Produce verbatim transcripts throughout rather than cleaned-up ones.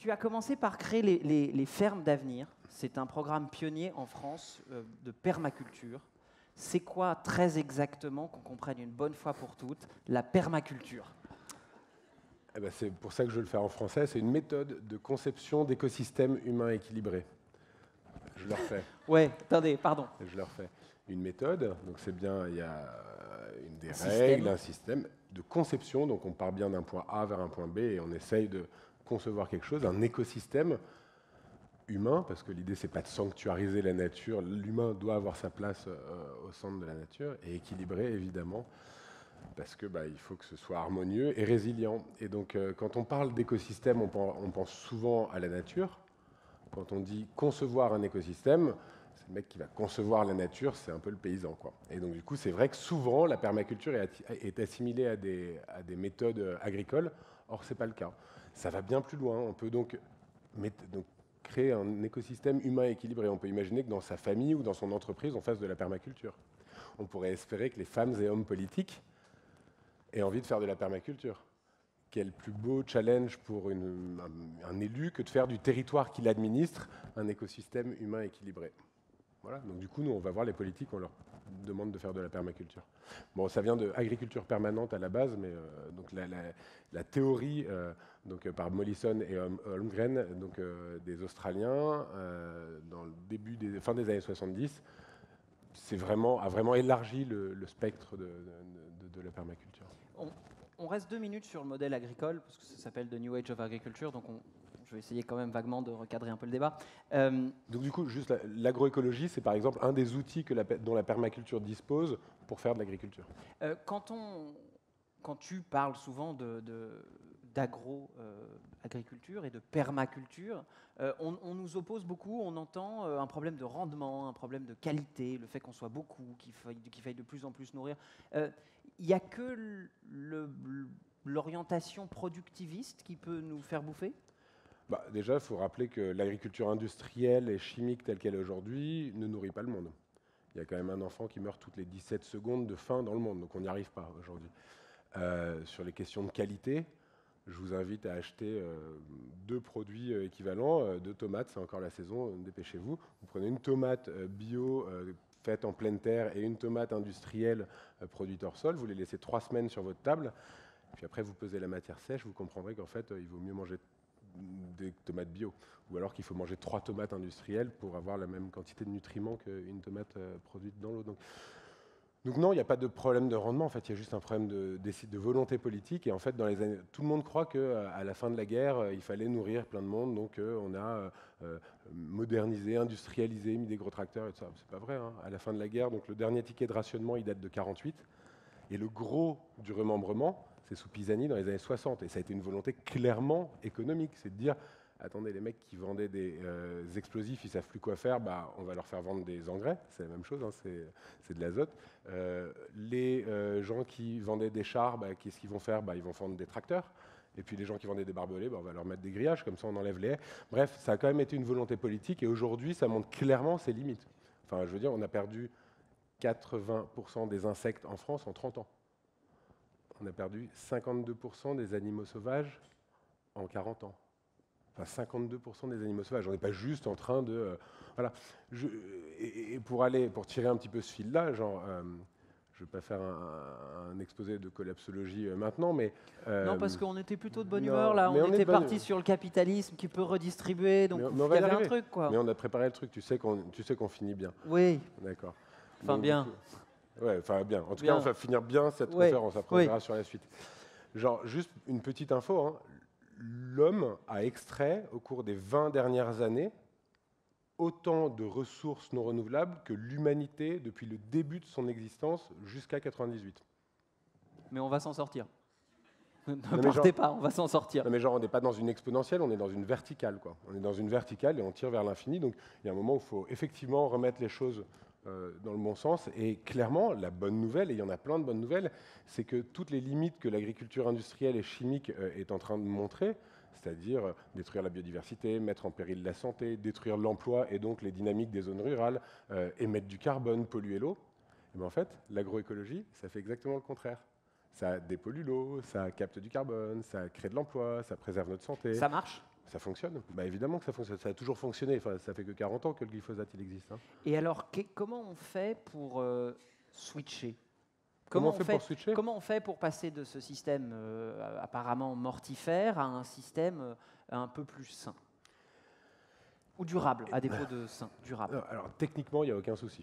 Tu as commencé par créer les, les, les Fermes d'Avenir. C'est un programme pionnier en France euh, de permaculture. C'est quoi très exactement, qu'on comprenne une bonne fois pour toutes, la permaculture ? Eh ben, c'est pour ça que je veux le faire en français. C'est une méthode de conception d'écosystèmes humains équilibrés. Je le refais. Ouais, attendez, pardon. Je le refais. Une méthode, donc c'est bien, il y a une des règles, un système de conception. Donc on part bien d'un point A vers un point B et on essaye de concevoir quelque chose, un écosystème humain, parce que l'idée, c'est pas de sanctuariser la nature. L'humain doit avoir sa place euh, au centre de la nature et équilibré, évidemment, parce que bah, il faut que ce soit harmonieux et résilient. Et donc, euh, quand on parle d'écosystème, on, on pense souvent à la nature. Quand on dit concevoir un écosystème, c'est le mec qui va concevoir la nature, c'est un peu le paysan, quoi. Et donc, du coup, c'est vrai que souvent, la permaculture est assimilée à des, à des méthodes agricoles. Or, c'est pas le cas. Ça va bien plus loin. On peut donc, donc créer un écosystème humain équilibré. On peut imaginer que dans sa famille ou dans son entreprise, on fasse de la permaculture. On pourrait espérer que les femmes et hommes politiques aient envie de faire de la permaculture. Quel plus beau challenge pour une, un, un élu que de faire du territoire qu'il administre un écosystème humain équilibré. Voilà. Donc du coup, nous, on va voir les politiques, on leur demande de faire de la permaculture. Bon, ça vient de agriculture permanente à la base, mais euh, donc la, la, la théorie euh, donc, euh, par Mollison et Holmgren, donc euh, des Australiens, euh, dans le début des fin des années soixante-dix, c'est vraiment a vraiment élargi le, le spectre de, de, de, de la permaculture. On, on reste deux minutes sur le modèle agricole parce que ça s'appelle The New Age of Agriculture, donc on je vais essayer quand même vaguement de recadrer un peu le débat. Euh, Donc du coup, juste l'agroécologie, c'est par exemple un des outils que la, dont la permaculture dispose pour faire de l'agriculture. Euh, quand, quand tu parles souvent de, de, d'agro-agriculture euh, et de permaculture, euh, on, on nous oppose beaucoup, on entend euh, un problème de rendement, un problème de qualité, le fait qu'on soit beaucoup, qu'il faille, qu'il faille de plus en plus nourrir. Il euh, n'y a que l'orientation productiviste qui peut nous faire bouffer ? Bah, déjà, il faut rappeler que l'agriculture industrielle et chimique telle qu'elle est aujourd'hui ne nourrit pas le monde. Il y a quand même un enfant qui meurt toutes les dix-sept secondes de faim dans le monde, donc on n'y arrive pas aujourd'hui. Euh, sur les questions de qualité, je vous invite à acheter euh, deux produits euh, équivalents, euh, deux tomates, c'est encore la saison, euh, dépêchez-vous. Vous prenez une tomate euh, bio euh, faite en pleine terre et une tomate industrielle euh, produite hors sol, vous les laissez trois semaines sur votre table, puis après vous pesez la matière sèche, vous comprendrez qu'en fait, euh, il vaut mieux manger des tomates bio, ou alors qu'il faut manger trois tomates industrielles pour avoir la même quantité de nutriments qu'une tomate euh, produite dans l'eau. Donc, donc non, il n'y a pas de problème de rendement, en fait, il y a juste un problème de, de, de volonté politique, et en fait, dans les années, tout le monde croit qu'à la fin de la guerre, il fallait nourrir plein de monde, donc euh, on a euh, modernisé, industrialisé, mis des gros tracteurs, et tout ça. C'est pas vrai, hein. À la fin de la guerre, donc le dernier ticket de rationnement, il date de quarante-huit, et le gros du remembrement, c'est sous Pisani dans les années soixante. Et ça a été une volonté clairement économique. C'est de dire, attendez, les mecs qui vendaient des euh, explosifs, ils ne savent plus quoi faire, bah, on va leur faire vendre des engrais. C'est la même chose, hein, c'est de l'azote. Euh, les euh, gens qui vendaient des chars, bah, qu'est-ce qu'ils vont faire? Bah, ils vont vendre des tracteurs. Et puis les gens qui vendaient des barbelés, bah, on va leur mettre des grillages, comme ça on enlève les haies. Bref, ça a quand même été une volonté politique. Et aujourd'hui, ça montre clairement ses limites. Enfin, je veux dire, on a perdu quatre-vingts pour cent des insectes en France en trente ans. On a perdu cinquante-deux pour cent des animaux sauvages en quarante ans. Enfin, cinquante-deux pour cent des animaux sauvages. On n'est pas juste en train de... Euh, voilà. Je, et, et pour aller, pour tirer un petit peu ce fil-là, genre, euh, je ne vais pas faire un, un exposé de collapsologie euh, maintenant, mais... Euh, non, parce qu'on était plutôt de bonne non, humeur, là. On était parti sur le capitalisme qui peut redistribuer, donc il y avait un truc, quoi. Mais on a préparé le truc, tu sais qu'on tu sais qu'on finit bien. Oui. D'accord. Enfin, donc, bien. Ouais, enfin bien. En tout bien. Cas, on va finir bien cette ouais. conférence. Après, on oui. verra sur la suite. Genre, juste une petite info. Hein. L'homme a extrait, au cours des vingt dernières années, autant de ressources non renouvelables que l'humanité depuis le début de son existence jusqu'à quatre-vingt-dix-huit. Mais on va s'en sortir. Ne non partez genre, pas, on va s'en sortir. Non mais genre, on n'est pas dans une exponentielle, on est dans une verticale, quoi. On est dans une verticale et on tire vers l'infini. Donc, il y a un moment où il faut effectivement remettre les choses... Euh, dans le bon sens, et clairement la bonne nouvelle, et il y en a plein de bonnes nouvelles, c'est que toutes les limites que l'agriculture industrielle et chimique euh, est en train de montrer, c'est-à-dire euh, détruire la biodiversité, mettre en péril la santé, détruire l'emploi et donc les dynamiques des zones rurales, euh, émettre du carbone, polluer l'eau, et bien en fait l'agroécologie, ça fait exactement le contraire. Ça dépollue l'eau, ça capte du carbone, ça crée de l'emploi, ça préserve notre santé. Ça marche ? Ça fonctionne. Bah évidemment que ça fonctionne. Ça a toujours fonctionné. Enfin, ça fait que quarante ans que le glyphosate il existe. Hein. Et alors, que, comment on fait pour euh, switcher ? Comment, comment, on fait fait, pour switcher comment on fait pour passer de ce système euh, apparemment mortifère à un système euh, un peu plus sain ? Ou durable, à défaut de sain, durable. Alors, alors techniquement, il n'y a aucun souci.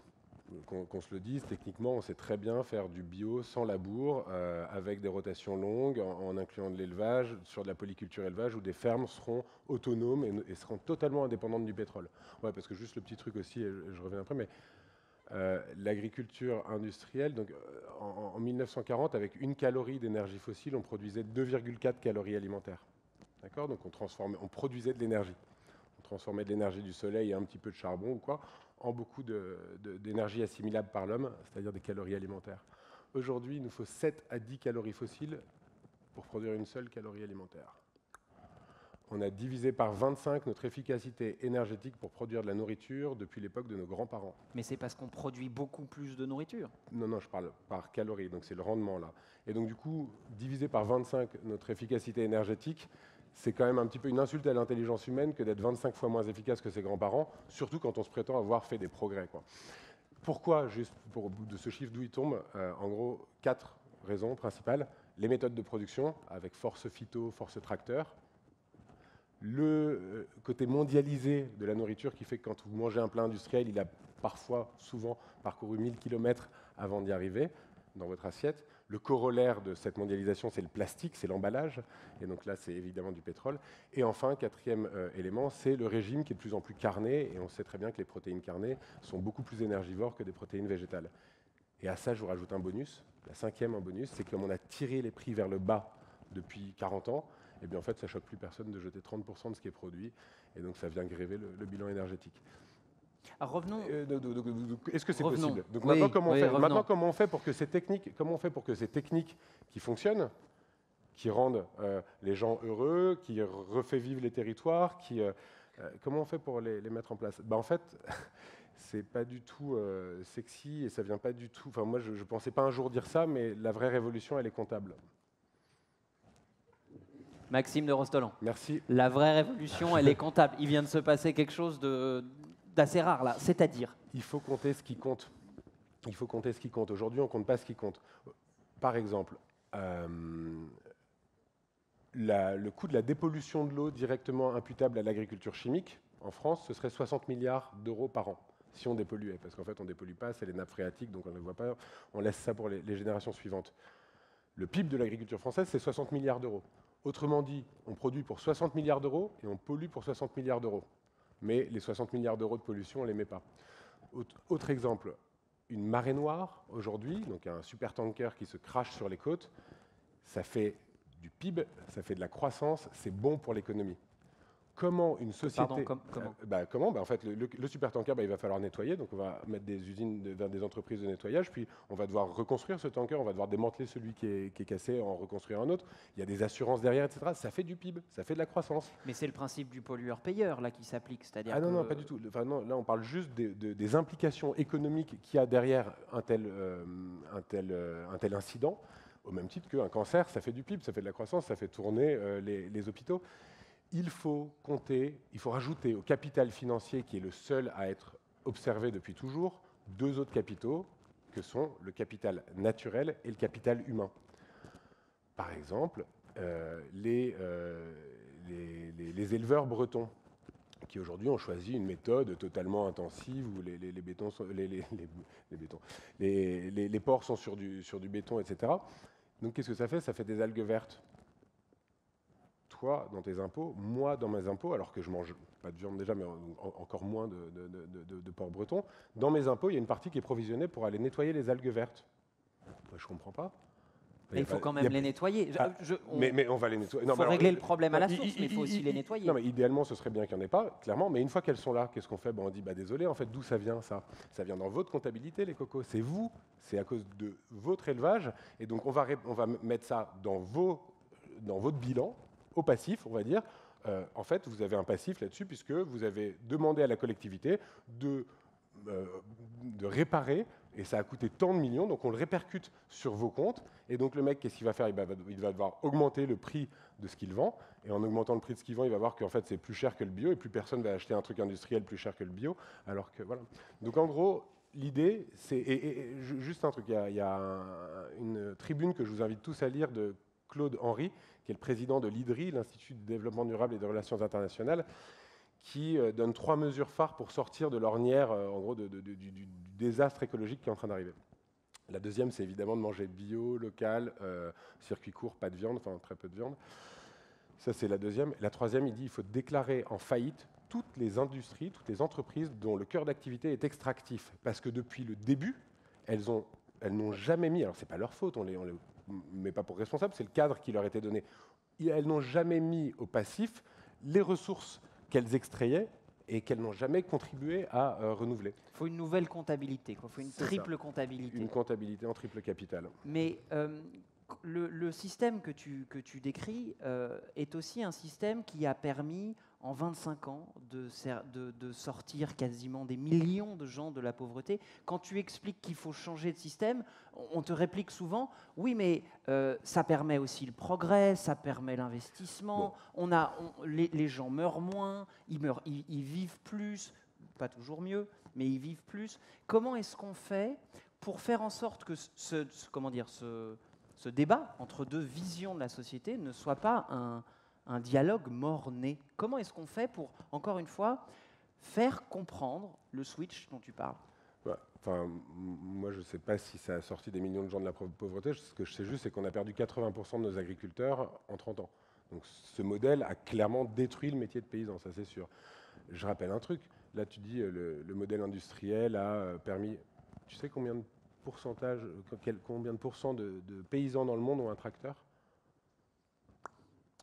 Qu'on qu'on se le dise, techniquement, on sait très bien faire du bio sans labour, euh, avec des rotations longues, en, en incluant de l'élevage, sur de la polyculture élevage, où des fermes seront autonomes et, et seront totalement indépendantes du pétrole. Ouais, parce que juste le petit truc aussi, et je, je reviens après, mais euh, l'agriculture industrielle, donc en, en mille neuf cent quarante, avec une calorie d'énergie fossile, on produisait deux virgule quatre calories alimentaires. D'accord ? Donc on transformait, on produisait de l'énergie. On transformait de l'énergie du soleil et un petit peu de charbon ou quoi, en beaucoup d'énergie assimilable par l'homme, c'est-à-dire des calories alimentaires. Aujourd'hui, il nous faut sept à dix calories fossiles pour produire une seule calorie alimentaire. On a divisé par vingt-cinq notre efficacité énergétique pour produire de la nourriture depuis l'époque de nos grands-parents. Mais c'est parce qu'on produit beaucoup plus de nourriture. Non, non, je parle par calorie, donc c'est le rendement là. Et donc du coup, divisé par vingt-cinq notre efficacité énergétique, c'est quand même un petit peu une insulte à l'intelligence humaine que d'être vingt-cinq fois moins efficace que ses grands-parents, surtout quand on se prétend avoir fait des progrès, quoi. Pourquoi, juste pour, de ce chiffre d'où il tombe, euh, en gros, quatre raisons principales. Les méthodes de production, avec force phyto, force tracteur. Le côté mondialisé de la nourriture qui fait que quand vous mangez un plat industriel, il a parfois, souvent, parcouru mille kilomètres avant d'y arriver dans votre assiette. Le corollaire de cette mondialisation, c'est le plastique, c'est l'emballage. Et donc là, c'est évidemment du pétrole. Et enfin, quatrième euh, élément, c'est le régime qui est de plus en plus carné. Et on sait très bien que les protéines carnées sont beaucoup plus énergivores que des protéines végétales. Et à ça, je vous rajoute un bonus. La cinquième en bonus, c'est que comme on a tiré les prix vers le bas depuis quarante ans, eh bien en fait, ça ne choque plus personne de jeter trente pour cent de ce qui est produit. Et donc, ça vient gréver le, le bilan énergétique. Alors revenons. Est-ce que c'est possible ? Donc oui, maintenant, comment on oui, fait maintenant, comment on fait pour que ces techniques, comment on fait pour que ces techniques qui fonctionnent, qui rendent euh, les gens heureux, qui refait vivre les territoires, qui, euh, comment on fait pour les, les mettre en place ? Bah en fait, c'est pas du tout euh, sexy et ça vient pas du tout. Enfin moi, je, je pensais pas un jour dire ça, mais la vraie révolution, elle est comptable. Maxime de Rostolan. Merci. La vraie révolution, elle est comptable. Il vient de se passer quelque chose de assez rare là, c'est-à-dire il faut compter ce qui compte. Il faut compter ce qui compte. Aujourd'hui, on ne compte pas ce qui compte. Par exemple, euh, la, le coût de la dépollution de l'eau directement imputable à l'agriculture chimique, en France, ce serait soixante milliards d'euros par an, si on dépolluait. Parce qu'en fait, on ne dépollue pas, c'est les nappes phréatiques, donc on ne le voit pas. On laisse ça pour les, les générations suivantes. Le P I B de l'agriculture française, c'est soixante milliards d'euros. Autrement dit, on produit pour soixante milliards d'euros et on pollue pour soixante milliards d'euros. Mais les soixante milliards d'euros de pollution, on ne les met pas. Autre exemple, une marée noire, aujourd'hui, donc un supertanker qui se crache sur les côtes, ça fait du P I B, ça fait de la croissance, c'est bon pour l'économie. Comment une société... Pardon, com comment euh, bah, Comment bah, En fait, le, le, le supertanker, bah, il va falloir nettoyer, donc on va mettre des usines, de, des entreprises de nettoyage, puis on va devoir reconstruire ce tanker, on va devoir démanteler celui qui est, qui est cassé, en reconstruire un autre. Il y a des assurances derrière, et cetera. Ça fait du P I B, ça fait de la croissance. Mais c'est le principe du pollueur-payeur, là, qui s'applique, c'est-à-dire... Ah non, que... non, pas du tout. Enfin, non, là, on parle juste des, des, des implications économiques qu'il y a derrière un tel, euh, un tel, euh, un tel incident, au même titre qu'un cancer, ça fait du P I B, ça fait de la croissance, ça fait tourner euh, les, les hôpitaux. Il faut compter, il faut rajouter au capital financier qui est le seul à être observé depuis toujours, deux autres capitaux que sont le capital naturel et le capital humain. Par exemple, euh, les, euh, les, les, les éleveurs bretons qui aujourd'hui ont choisi une méthode totalement intensive où les, les, les, bétons sont, les, les, les, les, bétons, les, les, les porcs sont sur du, sur du béton, et cetera. Donc qu'est-ce que ça fait ? Ça fait des algues vertes. Toi, dans tes impôts, moi, dans mes impôts, alors que je mange pas de viande déjà, mais en, en, encore moins de, de, de, de, de porc breton, dans mes impôts, il y a une partie qui est provisionnée pour aller nettoyer les algues vertes. Bah, je comprends pas. Mais il faut pas, quand même a... les nettoyer. Ah, je, on... Mais, mais on va les nettoyer. Il faut alors, régler le problème à la source, il, mais il faut il, aussi il, les nettoyer. Non, mais idéalement, ce serait bien qu'il n'y en ait pas, clairement. Mais une fois qu'elles sont là, qu'est-ce qu'on fait ? Bon, on dit, bah, désolé, en fait, d'où ça vient, ça ? Ça vient dans votre comptabilité, les cocos. C'est vous, c'est à cause de votre élevage. Et donc, on va, on va mettre ça dans, vos, dans votre bilan, au passif, on va dire, euh, en fait, vous avez un passif là-dessus puisque vous avez demandé à la collectivité de de réparer, et ça a coûté tant de millions, donc on le répercute sur vos comptes, et donc le mec, qu'est-ce qu'il va faire ? Il va, il va devoir augmenter le prix de ce qu'il vend, et en augmentant le prix de ce qu'il vend, il va voir qu'en fait c'est plus cher que le bio, et plus personne va acheter un truc industriel plus cher que le bio, alors que voilà. Donc en gros, l'idée, c'est... Et, et, et, juste un truc, il y a, il y a un, une tribune que je vous invite tous à lire de Claude Henry, qui est le président de l'I D D R I, l'Institut de développement durable et de relations internationales, qui donne trois mesures phares pour sortir de l'ornière, en gros, de, de, du, du désastre écologique qui est en train d'arriver. La deuxième, c'est évidemment de manger bio, local, euh, circuit court, pas de viande, enfin très peu de viande. Ça, c'est la deuxième. La troisième, il dit qu'il faut déclarer en faillite toutes les industries, toutes les entreprises dont le cœur d'activité est extractif, parce que depuis le début, elles ont, elles n'ont jamais mis, alors c'est pas leur faute, on les, on les met pas pour responsables, c'est le cadre qui leur était donné, elles n'ont jamais mis au passif les ressources qu'elles extrayaient et qu'elles n'ont jamais contribué à euh, renouveler. Il faut une nouvelle comptabilité, quoi. Il faut une triple ça. comptabilité. Une comptabilité en triple capital. Mais euh, le, le système que tu, que tu décris euh, est aussi un système qui a permis en vingt-cinq ans de, de, de sortir quasiment des millions de gens de la pauvreté. Quand tu expliques qu'il faut changer de système, on te réplique souvent « oui, mais euh, ça permet aussi le progrès, ça permet l'investissement, bon. on a, on, les, les gens meurent moins, ils, meurent, ils, ils vivent plus, pas toujours mieux, mais ils vivent plus ». Comment est-ce qu'on fait pour faire en sorte que ce, ce, comment dire, ce, ce débat entre deux visions de la société ne soit pas un... un dialogue mort-né. Comment est-ce qu'on fait pour, encore une fois, faire comprendre le switch dont tu parles ? Ouais, enfin, moi, je ne sais pas si ça a sorti des millions de gens de la pauvreté. Ce que je sais juste, c'est qu'on a perdu quatre-vingts pour cent de nos agriculteurs en trente ans. Donc, ce modèle a clairement détruit le métier de paysan, ça c'est sûr. Je rappelle un truc. Là, tu dis le, le modèle industriel a permis... Tu sais combien de pourcentage, quel, combien de pourcents de, de paysans dans le monde ont un tracteur ?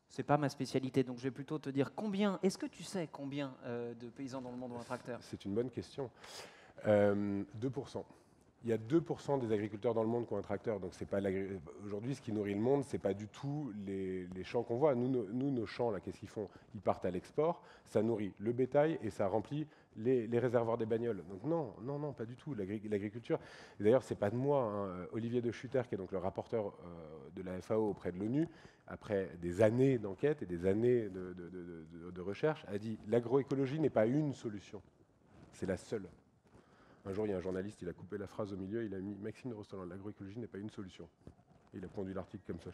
C'est pas ma spécialité, donc je vais plutôt te dire combien, est-ce que tu sais combien euh, de paysans dans le monde ont un tracteur ? C'est une bonne question. Euh, deux pour cent. Il y a deux pour cent des agriculteurs dans le monde qui ont un tracteur, donc c'est pas l'agri... Aujourd'hui, ce qui nourrit le monde, c'est pas du tout les, les champs qu'on voit. Nous, nos, nous, nos champs, là, qu'est-ce qu'ils font ? Ils partent à l'export, ça nourrit le bétail et ça remplit les, les réservoirs des bagnoles. Donc non, non, non, pas du tout. L'agriculture, d'ailleurs, c'est pas de moi, hein. Olivier de Schutter, qui est donc le rapporteur euh, de la F A O auprès de l'ONU, après des années d'enquête et des années de, de, de, de, de recherche, a dit « l'agroécologie n'est pas une solution, c'est la seule ». Un jour, il y a un journaliste, il a coupé la phrase au milieu, il a mis « Maxime de Rostolan, l'agroécologie n'est pas une solution ». Il a pondu l'article comme ça.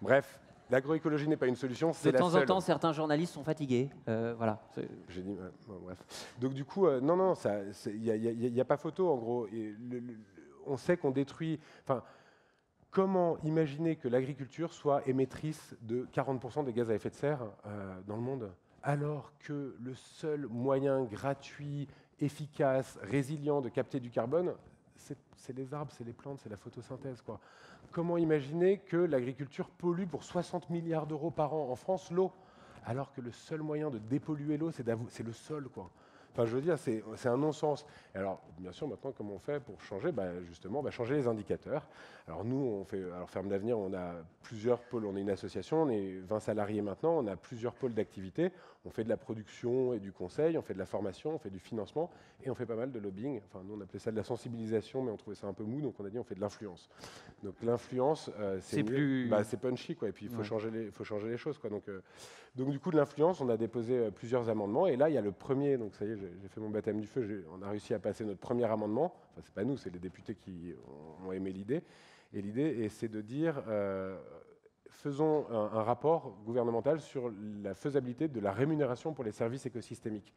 Bref, l'agroécologie n'est pas une solution, c'est la seule. De temps en temps, certains journalistes sont fatigués. Euh, voilà. J'ai dit, bon, bref. Donc du coup, euh, non, non, il n'y a, a, a pas photo, en gros. Et le, le, on sait qu'on détruit... Enfin, comment imaginer que l'agriculture soit émettrice de quarante pour cent des gaz à effet de serre euh, dans le monde, alors que le seul moyen gratuit, efficace, résilient de capter du carbone, c'est les arbres, c'est les plantes, c'est la photosynthèse, quoi. Comment imaginer que l'agriculture pollue pour soixante milliards d'euros par an en France l'eau, alors que le seul moyen de dépolluer l'eau, c'est le sol, quoi. Enfin, je veux dire, c'est un non-sens. Alors, bien sûr, maintenant, comment on fait pour changer ? Bah, justement, on va changer les indicateurs. Alors, nous, on fait, alors, Fermes d'Avenir, on a plusieurs pôles. On est une association, on est vingt salariés maintenant, on a plusieurs pôles d'activité. On fait de la production et du conseil, on fait de la formation, on fait du financement, et on fait pas mal de lobbying. Enfin, nous, on appelait ça de la sensibilisation, mais on trouvait ça un peu mou, donc on a dit on fait de l'influence. Donc, l'influence, euh, c'est plus... bah, c'est punchy, quoi. Et puis, il faut, ouais. changer les, faut changer les choses, quoi. Donc, euh, donc, du coup, de l'influence, on a déposé plusieurs amendements, et là, il y a le premier, donc ça y est, j'ai fait mon baptême du feu, on a réussi à passer notre premier amendement, enfin c'est pas nous, c'est les députés qui ont aimé l'idée, et l'idée c'est de dire, euh, faisons un, un rapport gouvernemental sur la faisabilité de la rémunération pour les services écosystémiques,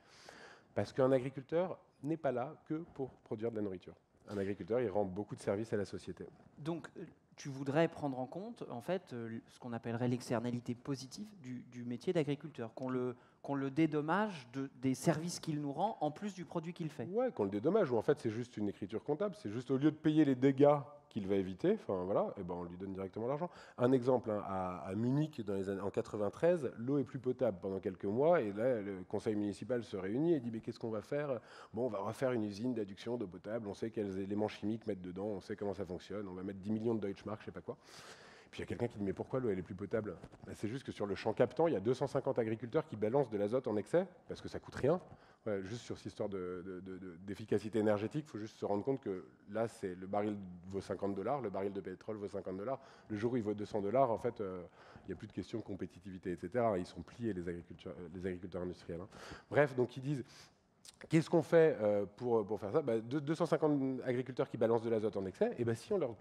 parce qu'un agriculteur n'est pas là que pour produire de la nourriture. Un agriculteur, il rend beaucoup de services à la société. Donc, tu voudrais prendre en compte, en fait, ce qu'on appellerait l'externalité positive du, du métier d'agriculteur, qu'on le, qu'on le dédommage de, des services qu'il nous rend, en plus du produit qu'il fait. Ouais, qu'on le dédommage, ou en fait, c'est juste une écriture comptable, c'est juste au lieu de payer les dégâts qu'il va éviter, enfin voilà, et ben on lui donne directement l'argent. Un exemple, hein, à, à Munich, dans les années, en quatre-vingt-treize, l'eau est plus potable pendant quelques mois, et là, le conseil municipal se réunit et dit, mais qu'est-ce qu'on va faire ? Bon, on va refaire une usine d'adduction d'eau potable, on sait quels éléments chimiques mettre dedans, on sait comment ça fonctionne, on va mettre dix millions de Deutschmark, je sais pas quoi. Puis il y a quelqu'un qui dit mais pourquoi l'eau elle est plus potable? Ben, c'est juste que sur le champ captant, il y a deux cent cinquante agriculteurs qui balancent de l'azote en excès parce que ça coûte rien. Ouais, juste sur cette histoire de, de, de, d'efficacité énergétique, il faut juste se rendre compte que là, c'est le baril vaut cinquante dollars, le baril de pétrole vaut cinquante dollars. Le jour où il vaut deux cents dollars, en fait, euh, il n'y a plus de question de compétitivité, et cetera. Ils sont pliés, les agriculteurs, les agriculteurs industriels. Hein. Bref, donc ils disent... Qu'est-ce qu'on fait pour, pour faire ça? bah, deux cent cinquante agriculteurs qui balancent de l'azote en excès, et bah, si on leur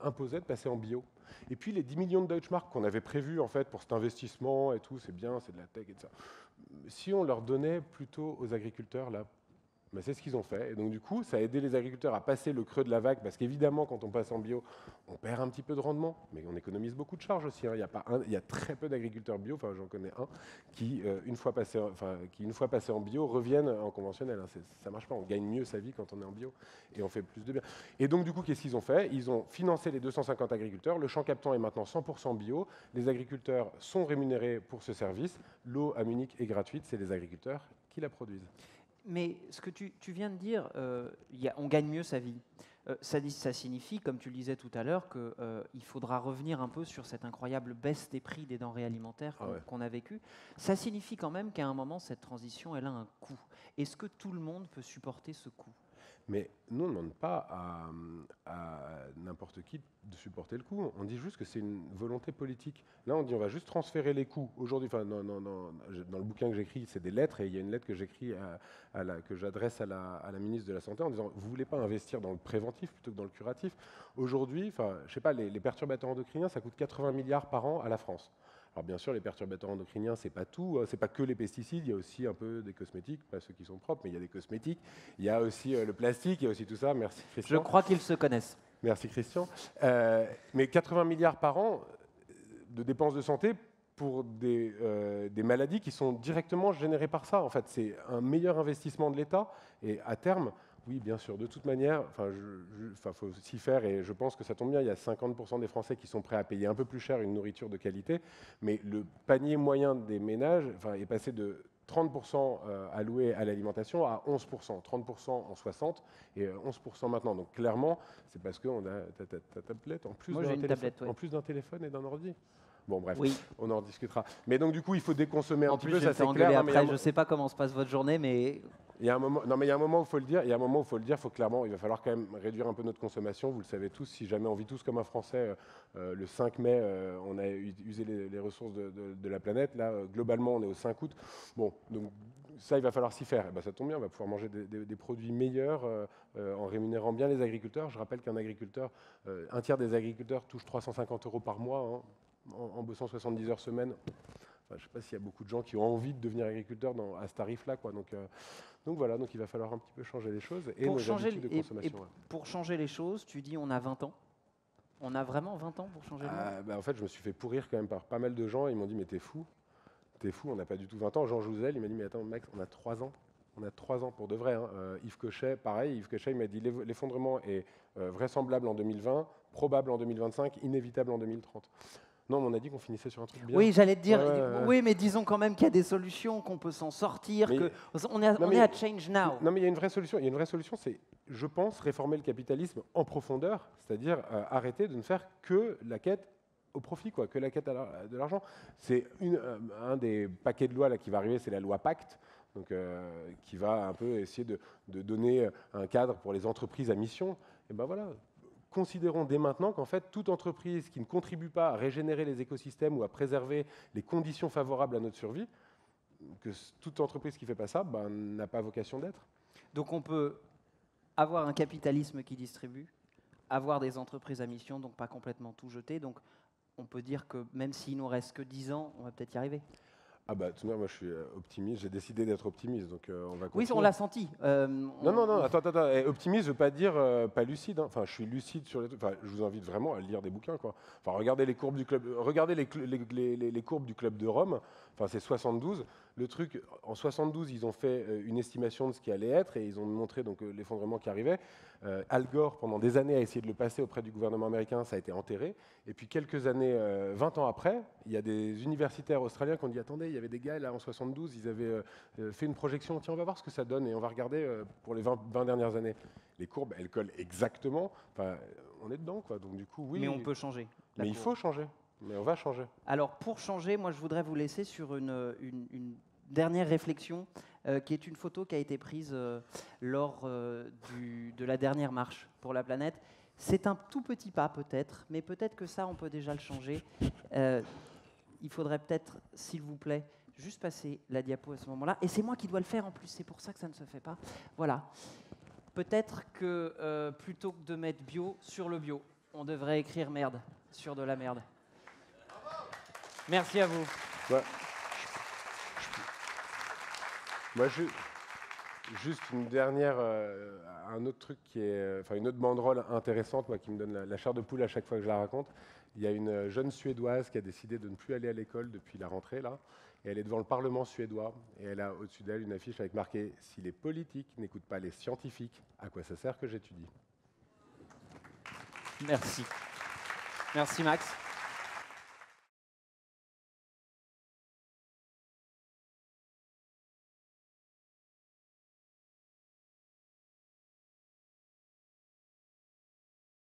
imposait de passer en bio. Et puis les dix millions de Deutschmark qu'on avait prévus en fait, pour cet investissement, et tout, c'est bien, c'est de la tech, et ça. Si on leur donnait plutôt aux agriculteurs, là, bah, c'est ce qu'ils ont fait. Et donc du coup, ça a aidé les agriculteurs à passer le creux de la vague, parce qu'évidemment, quand on passe en bio, on perd un petit peu de rendement, mais on économise beaucoup de charges aussi. Hein. Il y a pas un, il y a très peu d'agriculteurs bio, enfin j'en connais un, qui, euh, une fois passé, enfin, qui une fois passé en bio, reviennent en conventionnel. Hein. Ça ne marche pas, on gagne mieux sa vie quand on est en bio, et on fait plus de bien. Et donc du coup, qu'est-ce qu'ils ont fait? Ils ont financé les deux cent cinquante agriculteurs, le champ captant est maintenant cent pour cent bio, les agriculteurs sont rémunérés pour ce service, l'eau à Munich est gratuite, c'est les agriculteurs qui la produisent. Mais ce que tu, tu viens de dire, euh, y a, on gagne mieux sa vie. Euh, ça, ça signifie, comme tu le disais tout à l'heure, qu'il euh, faudra revenir un peu sur cette incroyable baisse des prix des denrées alimentaires qu'on, ah ouais. qu'on a vécue. Ça signifie quand même qu'à un moment, cette transition, elle a un coût. Est-ce que tout le monde peut supporter ce coût ? Mais nous, on ne demande pas à, à n'importe qui de supporter le coût. On dit juste que c'est une volonté politique. Là, on dit on va juste transférer les coûts. Aujourd'hui, enfin, non, non, non, dans le bouquin que j'écris, c'est des lettres, et il y a une lettre que j'écris, à, à la, que j'adresse à la, à la ministre de la Santé en disant vous ne voulez pas investir dans le préventif plutôt que dans le curatif. Aujourd'hui, enfin, je sais pas, les, les perturbateurs endocriniens, ça coûte quatre-vingts milliards par an à la France. Alors bien sûr, les perturbateurs endocriniens, ce n'est pas tout, hein, ce n'est pas que les pesticides, il y a aussi un peu des cosmétiques, pas ceux qui sont propres, mais il y a des cosmétiques, il y a aussi euh, le plastique, il y a aussi tout ça, merci Christian. Je crois qu'ils se connaissent. Merci Christian. Euh, mais quatre-vingts milliards par an de dépenses de santé pour des, euh, des maladies qui sont directement générées par ça. En fait, c'est un meilleur investissement de l'État et à terme... Oui, bien sûr. De toute manière, enfin, il faut s'y faire et je pense que ça tombe bien. Il y a cinquante pour cent des Français qui sont prêts à payer un peu plus cher une nourriture de qualité, mais le panier moyen des ménages est passé de trente pour cent alloués à l'alimentation à onze pour cent, trente pour cent en soixante et onze pour cent maintenant. Donc clairement, c'est parce qu'on a ta, ta, ta tablette en plus Moi, d'un téléphone, tablette, ouais. en plus d'un téléphone et d'un ordi. Bon, bref, oui. on en discutera. Mais donc, du coup, il faut déconsommer un en petit plus, peu, ça c'est clair. Après, non, mais je ne sais pas comment se passe votre journée, mais... Il y a un moment, non, mais il y a un moment où il faut le dire, il y a un moment où il faut le dire, faut clairement, il va falloir quand même réduire un peu notre consommation, vous le savez tous, si jamais on vit tous comme un Français, euh, le cinq mai, euh, on a usé les, les ressources de, de, de la planète, là, euh, globalement, on est au cinq août, bon, donc ça, il va falloir s'y faire, et ben, ça tombe bien, on va pouvoir manger des, des, des produits meilleurs euh, euh, en rémunérant bien les agriculteurs, je rappelle qu'un agriculteur, euh, un tiers des agriculteurs touche trois cent cinquante euros par mois, hein, en, en deux cent soixante-dix heures semaine. Enfin, je ne sais pas s'il y a beaucoup de gens qui ont envie de devenir agriculteurs dans, à ce tarif-là. Quoi. Donc, euh, donc voilà, donc il va falloir un petit peu changer les choses et pour nos changer habitudes de consommation. Et, et ouais. Pour changer les choses, tu dis on a vingt ans. On a vraiment vingt ans pour changer les choses euh, bah, En fait, je me suis fait pourrir quand même par pas mal de gens. Ils m'ont dit mais t'es fou, t'es fou, on n'a pas du tout vingt ans. Jean Jouzel, il m'a dit mais attends Max, on a trois ans. On a trois ans pour de vrai. Hein. Euh, Yves Cochet, pareil, Yves Cochet, il m'a dit l'effondrement est euh, vraisemblable en deux mille vingt, probable en deux mille vingt-cinq, inévitable en deux mille trente. Non, mais on a dit qu'on finissait sur un truc bien. Oui, j'allais te dire, euh... oui, mais disons quand même qu'il y a des solutions, qu'on peut s'en sortir, mais... que... on est à, non, on est à change now. Non, mais il y a une vraie solution, il y a une vraie solution, c'est, je pense, réformer le capitalisme en profondeur, c'est-à-dire euh, arrêter de ne faire que la quête au profit, quoi, que la quête de l'argent. C'est une, euh, un des paquets de lois là, qui va arriver, c'est la loi Pacte. Donc, euh, qui va un peu essayer de, de donner un cadre pour les entreprises à mission, et ben voilà, considérons dès maintenant qu'en fait, toute entreprise qui ne contribue pas à régénérer les écosystèmes ou à préserver les conditions favorables à notre survie, que toute entreprise qui ne fait pas ça, ben, n'a pas vocation d'être. Donc on peut avoir un capitalisme qui distribue, avoir des entreprises à mission, donc pas complètement tout jeter, donc on peut dire que même s'il ne nous reste que dix ans, on va peut-être y arriver. Ah bah tout de même, moi je suis optimiste, j'ai décidé d'être optimiste, donc euh, on va continuer. Oui, on l'a senti. Euh, non, non, non, attends, attends, attends. Eh, optimiste, je ne veux pas dire euh, pas lucide, hein. Enfin je suis lucide sur les trucs, enfin, je vous invite vraiment à lire des bouquins, quoi. Enfin regardez les courbes du club, regardez les, les, les, les, les courbes du Club de Rome, enfin c'est soixante-douze, le truc, en soixante-douze ils ont fait une estimation de ce qui allait être et ils ont montré donc l'effondrement qui arrivait. Euh, Al Gore pendant des années a essayé de le passer auprès du gouvernement américain, ça a été enterré, et puis quelques années, euh, vingt ans après, il y a des universitaires australiens qui ont dit attendez, il y avait des gars là en soixante-douze, ils avaient euh, fait une projection, tiens on va voir ce que ça donne et on va regarder euh, pour les vingt dernières années. Les courbes, elles collent exactement, enfin, on est dedans quoi, donc du coup oui. Mais on peut changer. la Mais cour. Il faut changer. Mais on va changer. Alors, pour changer, moi, je voudrais vous laisser sur une, une, une dernière réflexion, euh, qui est une photo qui a été prise euh, lors euh, du, de la dernière marche pour la planète. C'est un tout petit pas, peut-être, mais peut-être que ça, on peut déjà le changer. Euh, il faudrait peut-être, s'il vous plaît, juste passer la diapo à ce moment-là. Et c'est moi qui dois le faire, en plus. C'est pour ça que ça ne se fait pas. Voilà. Peut-être que, euh, plutôt que de mettre bio sur le bio, on devrait écrire merde sur de la merde. Merci à vous. Bah, moi, je, juste une dernière, euh, un autre truc qui est, enfin, une autre banderole intéressante, moi, qui me donne la, la chair de poule à chaque fois que je la raconte. Il y a une jeune Suédoise qui a décidé de ne plus aller à l'école depuis la rentrée, là, et elle est devant le Parlement suédois, et elle a au-dessus d'elle une affiche avec marqué « Si les politiques n'écoutent pas les scientifiques, à quoi ça sert que j'étudie ?» Merci. Merci, Max.